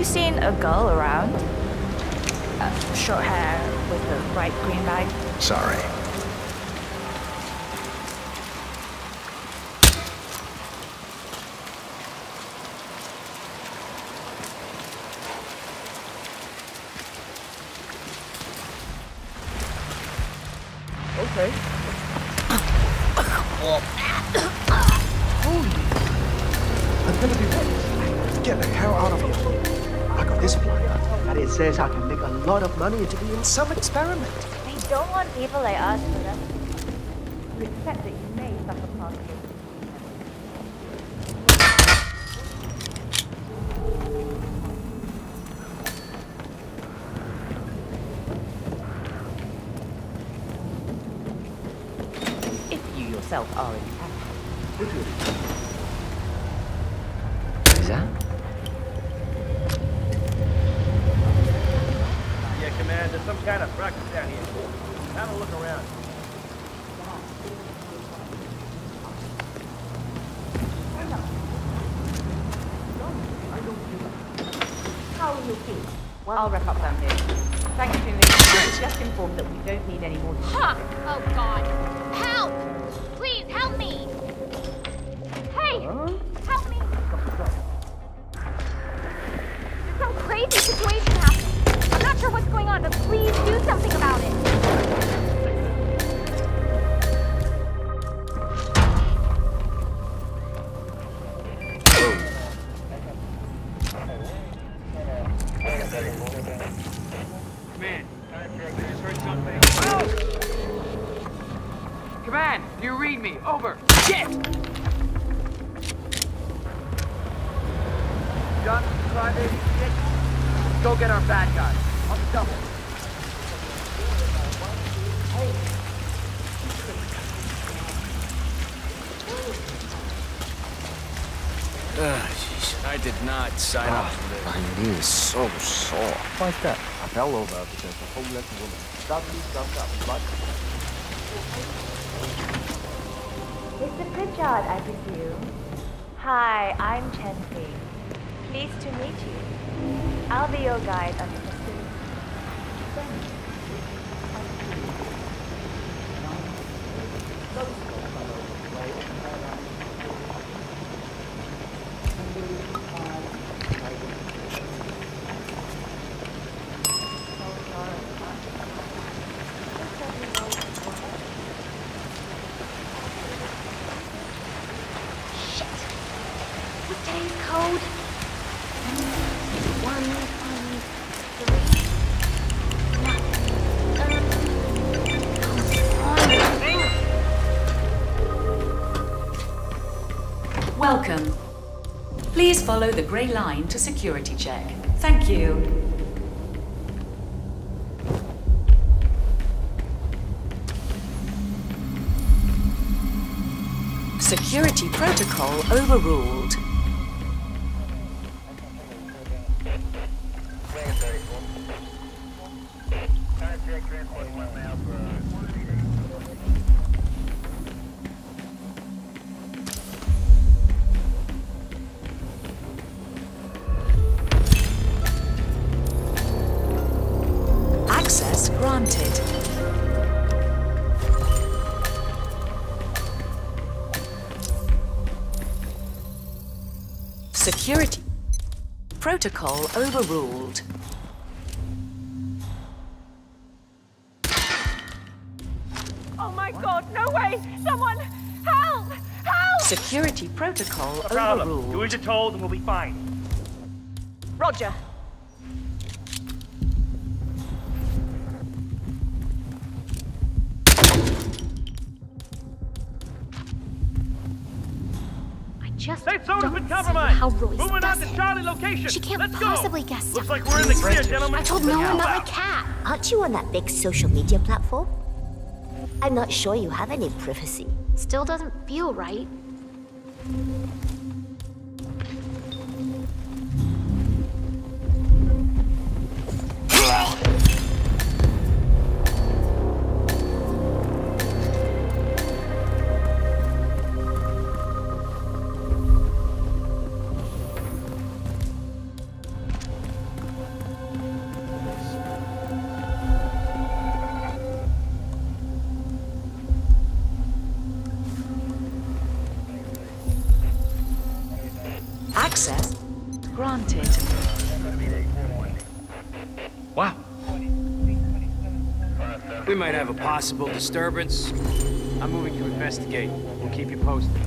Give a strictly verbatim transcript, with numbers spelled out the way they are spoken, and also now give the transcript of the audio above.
you seen a girl around? Uh, short hair with a bright green bag. Sorry. Okay. Holy. I'm gonna be late. Get the hell out of here. I got this plan. And it says I can make a lot of money to be in some experiment. They don't want people like us for them. We accept that you may suffer poverty. Self are in fact. Is that? Yeah, Commander, there's some kind of practice down here. Have a look around. How will you feel? Well, I'll wrap up down here. Thanks for me. I was just informed that we don't need any more. Ha! Huh. Oh, God. Help! Please, help me! Hey! Help me! There's some crazy situation happening. I'm not sure what's going on, but please do something about it. Go get our bad guys. On the double. Ugh, jeez. I did not sign oh, up for this. My knee is so sore. Why's that? I fell over because the homeless woman suddenly jumped up. Mister Pritchard, I presume. Hi, I'm Chen. Pleased to meet you. I'll be your guide on the pursuit. Shit! What day is cold? Welcome. Please follow the grey line to security check. Thank you. Security protocol overruled. Security protocol overruled. Oh my God, no way! Someone, help! Help! Security protocol overruled. No problem. Do as you're told and we'll be fine. Roger. Just don't see how Royce Moving does it. Charlie location. She can't Let's possibly go. guess stuff. Looks like we're in the clear, gentlemen. I told no one about my cat. Aren't you on that big social media platform? I'm not sure you have any privacy. Still doesn't feel right. Access granted. Wow. We might have a possible disturbance. I'm moving to investigate. We'll keep you posted.